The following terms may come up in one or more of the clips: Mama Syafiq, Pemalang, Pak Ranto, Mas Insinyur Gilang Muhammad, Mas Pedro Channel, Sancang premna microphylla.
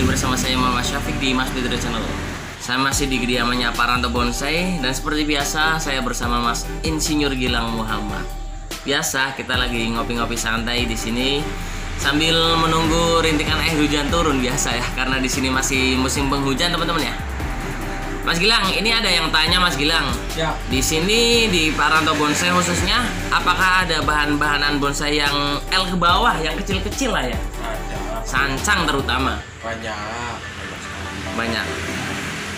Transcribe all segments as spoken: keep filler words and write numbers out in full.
lagi bersama saya Mama Syafiq di Mas Pedro Channel. Saya masih di kediamannya Pak Ranto Bonsai, dan seperti biasa saya bersama Mas Insinyur Gilang Muhammad. Biasa kita lagi ngopi-ngopi santai di sini sambil menunggu rintikan air hujan turun biasa ya, karena di sini masih musim penghujan teman-teman ya. Mas Gilang, ini ada yang tanya Mas Gilang. Ya. Di sini di Pak Ranto Bonsai khususnya, apakah ada bahan-bahanan bonsai yang L ke bawah, yang kecil-kecil lah ya? Ada. Sancang terutama. Banyak. Banyak.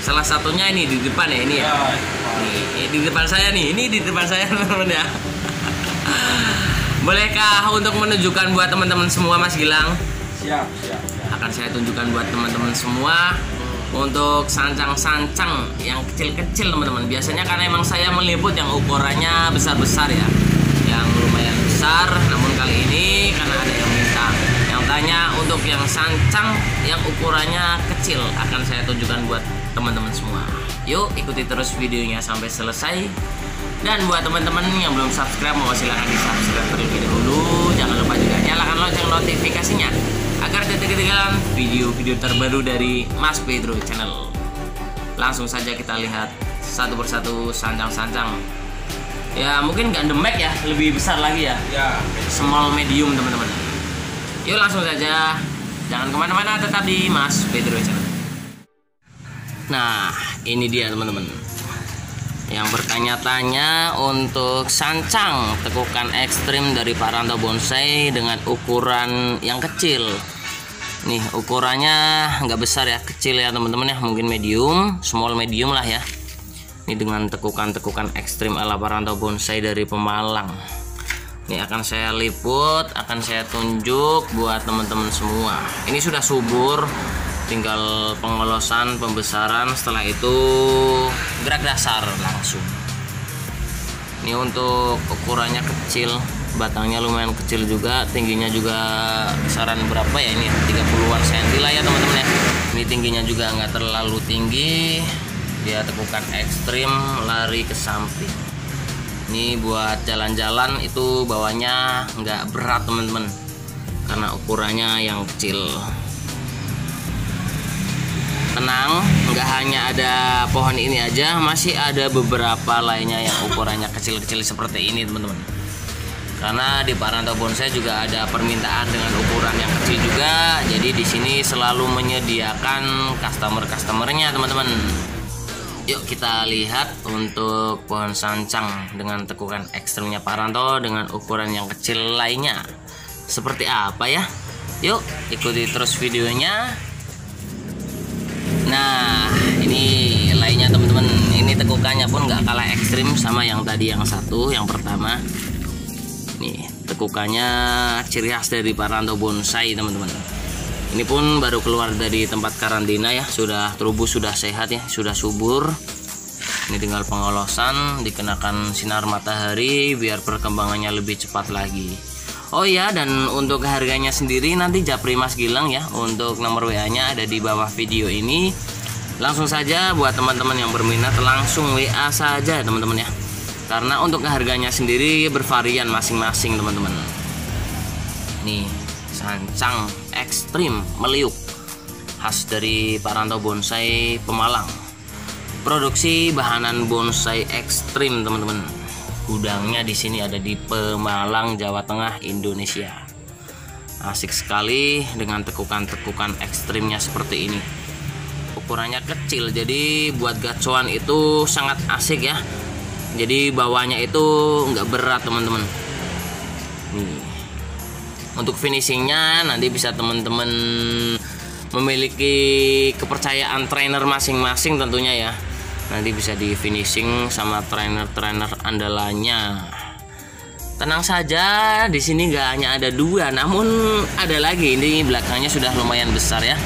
Salah satunya ini di depan ya ini ya. Ya nih, di depan saya nih, ini di depan saya teman-teman ya. Bolehkah untuk menunjukkan buat teman-teman semua Mas Gilang? Siap, siap. siap. Akan saya tunjukkan buat teman-teman semua. Untuk sancang-sancang yang kecil-kecil teman-teman. Biasanya karena emang saya meliput yang ukurannya besar-besar ya, yang lumayan besar. Namun kali ini karena ada yang minta, yang tanya untuk yang sancang yang ukurannya kecil, akan saya tunjukkan buat teman-teman semua. Yuk ikuti terus videonya sampai selesai. Dan buat teman-teman yang belum subscribe, mau silahkan di subscribe terlebih dahulu. Jangan lupa juga nyalakan lonceng notifikasinya agar tidak ketinggalan video-video terbaru dari Mas Pedro Channel. Langsung saja kita lihat satu persatu sancang-sancang. Ya mungkin nggak demek ya, lebih besar lagi ya. Ya. Small medium teman-teman. Yuk langsung saja, jangan kemana-mana, tetap di Mas Pedro Channel. Nah ini dia teman-teman. Yang bertanya-tanya untuk sancang tekukan ekstrim dari Pak Ranto Bonsai dengan ukuran yang kecil. Nih ukurannya nggak besar ya, kecil ya teman-teman ya, mungkin medium, small medium lah ya. Ini dengan tekukan-tekukan ekstrim ala Pak Ranto Bonsai dari Pemalang. Ini akan saya liput, akan saya tunjuk buat teman-teman semua. Ini sudah subur, tinggal pengolosan, pembesaran, setelah itu gerak dasar langsung. Ini untuk ukurannya kecil, batangnya lumayan kecil juga, tingginya juga kisaran berapa ya ini? tiga puluhan senti lah ya teman-teman ya. Ini tingginya juga nggak terlalu tinggi, dia tekukan ekstrim, lari ke samping. Ini buat jalan-jalan itu bawahnya nggak berat teman-teman, karena ukurannya yang kecil. Tenang, nggak hanya ada pohon ini aja, masih ada beberapa lainnya yang ukurannya kecil-kecil seperti ini teman-teman. Karena di Pak Ranto Bonsai juga ada permintaan dengan ukuran yang kecil juga, jadi di sini selalu menyediakan customer-customernya teman-teman. Yuk kita lihat untuk pohon sancang dengan tekukan ekstremnya Pak Ranto dengan ukuran yang kecil lainnya seperti apa ya. Yuk ikuti terus videonya. Nah ini lainnya teman-teman, ini tekukannya pun nggak kalah ekstrim sama yang tadi yang satu, yang pertama. Nih tekukannya ciri khas dari Pak Ranto Bonsai teman-teman. Ini pun baru keluar dari tempat karantina ya, sudah terubus, sudah sehat ya, sudah subur. Ini tinggal pengolosan, dikenakan sinar matahari biar perkembangannya lebih cepat lagi. Oh ya, dan untuk harganya sendiri nanti japri Mas Gilang ya. Untuk nomor W A-nya ada di bawah video ini. Langsung saja buat teman-teman yang berminat langsung W A saja teman-teman ya. Karena untuk harganya sendiri bervarian masing-masing teman-teman. Nih, sancang ekstrim meliuk khas dari Pak Ranto Bonsai Pemalang. Produksi bahanan bonsai ekstrim teman-teman. Gudangnya di sini ada di Pemalang, Jawa Tengah, Indonesia. Asik sekali dengan tekukan-tekukan ekstrimnya seperti ini. Ukurannya kecil, jadi buat gacuan itu sangat asik ya. Jadi bawahnya itu nggak berat teman-teman. Untuk finishingnya nanti bisa teman-teman memiliki kepercayaan trainer masing-masing tentunya ya. Nanti bisa di finishing sama trainer-trainer andalannya. Tenang saja, di sini nggak hanya ada dua, namun ada lagi. Ini belakangnya sudah lumayan besar ya.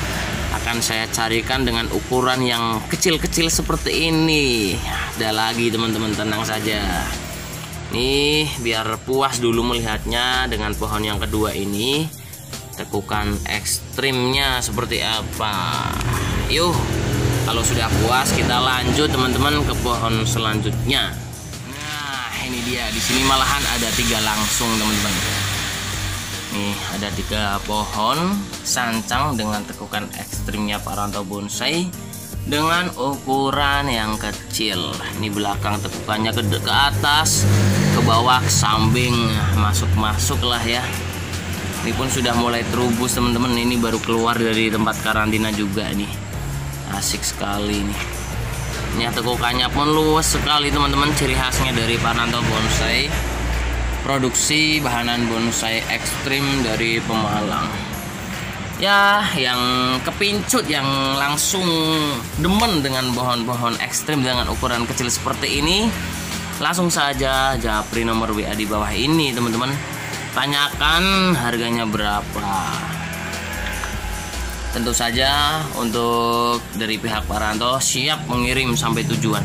Akan saya carikan dengan ukuran yang kecil-kecil seperti ini. Ada lagi teman-teman, tenang saja. Nih, biar puas dulu melihatnya dengan pohon yang kedua ini. Tekukan ekstrimnya seperti apa? Yuk. Kalau sudah puas kita lanjut teman-teman ke pohon selanjutnya. Nah ini dia, di sini malahan ada tiga langsung teman-teman. Nih ada tiga pohon sancang dengan tekukan ekstrimnya Pak Ranto Bonsai dengan ukuran yang kecil. Ini belakang tekukannya ke, ke atas, ke bawah, ke samping, masuk-masuk lah ya. Ini pun sudah mulai terubus teman-teman. Ini baru keluar dari tempat karantina juga nih. Asik sekali nih. Ini tekukannya pun luas sekali teman-teman. Ciri khasnya dari Pak Ranto Bonsai, produksi bahanan bonsai ekstrim dari Pemalang. Ya, yang kepincut, yang langsung demen dengan pohon-pohon ekstrim dengan ukuran kecil seperti ini, langsung saja japri nomor W A di bawah ini teman-teman. Tanyakan harganya berapa. Tentu saja untuk dari pihak Pak Ranto siap mengirim sampai tujuan.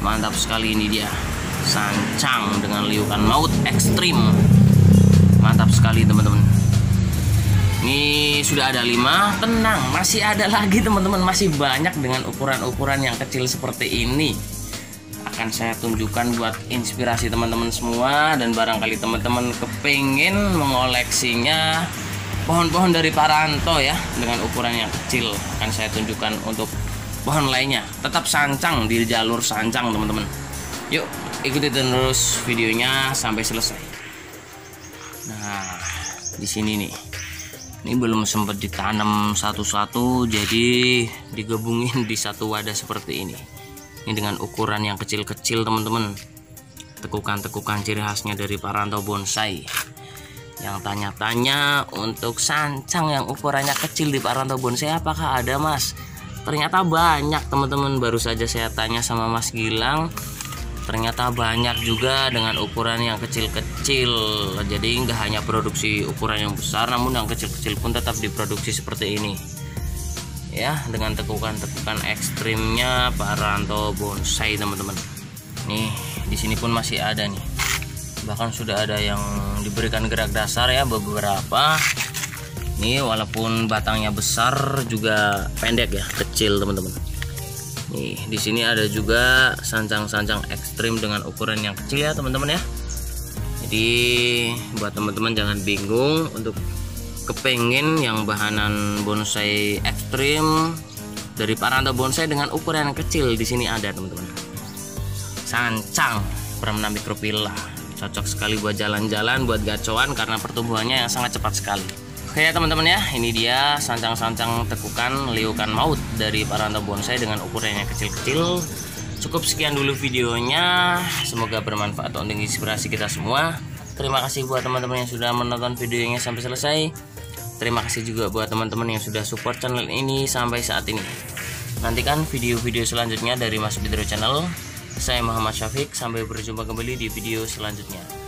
Mantap sekali ini dia, sancang dengan liukan maut ekstrim. Mantap sekali teman-teman. Ini sudah ada lima. Tenang, masih ada lagi teman-teman. Masih banyak dengan ukuran-ukuran yang kecil seperti ini. Akan saya tunjukkan buat inspirasi teman-teman semua. Dan barangkali teman-teman kepingin mengoleksinya pohon-pohon dari Pak Ranto ya, dengan ukuran yang kecil. Akan saya tunjukkan untuk pohon lainnya. Tetap sancang, di jalur sancang teman-teman. Yuk, ikuti terus videonya sampai selesai. Nah, di sini nih, ini belum sempat ditanam satu-satu, jadi digabungin di satu wadah seperti ini. Ini dengan ukuran yang kecil-kecil teman-teman. Tekukan-tekukan ciri khasnya dari Pak Ranto Bonsai. Yang tanya-tanya untuk sancang yang ukurannya kecil di Pak Ranto Bonsai, apakah ada mas? Ternyata banyak teman-teman. Baru saja saya tanya sama Mas Gilang, ternyata banyak juga dengan ukuran yang kecil-kecil. Jadi nggak hanya produksi ukuran yang besar, namun yang kecil-kecil pun tetap diproduksi seperti ini ya, dengan tekukan-tekukan ekstrimnya Pak Ranto Bonsai teman-teman. Nih di sini pun masih ada nih, bahkan sudah ada yang diberikan gerak dasar ya beberapa. Nih walaupun batangnya besar juga pendek ya, kecil teman-teman. Nih, di sini ada juga sancang-sancang ekstrim dengan ukuran yang kecil ya teman-teman ya. Jadi buat teman-teman jangan bingung untuk kepengen yang bahanan bonsai ekstrim dari Pak Ranto Bonsai dengan ukuran yang kecil, di sini ada teman-teman. Sancang premna microphylla, cocok sekali buat jalan-jalan, buat gacoan karena pertumbuhannya yang sangat cepat sekali. Oke ya teman-teman ya, ini dia sancang-sancang tekukan liukan maut dari Pak Ranto Bonsai dengan ukuran yang kecil-kecil. Cukup sekian dulu videonya, semoga bermanfaat untuk inspirasi kita semua. Terima kasih buat teman-teman yang sudah menonton videonya sampai selesai. Terima kasih juga buat teman-teman yang sudah support channel ini sampai saat ini. Nantikan video-video selanjutnya dari Mas Pedro Channel. Saya Mama Syafiq, sampai berjumpa kembali di video selanjutnya.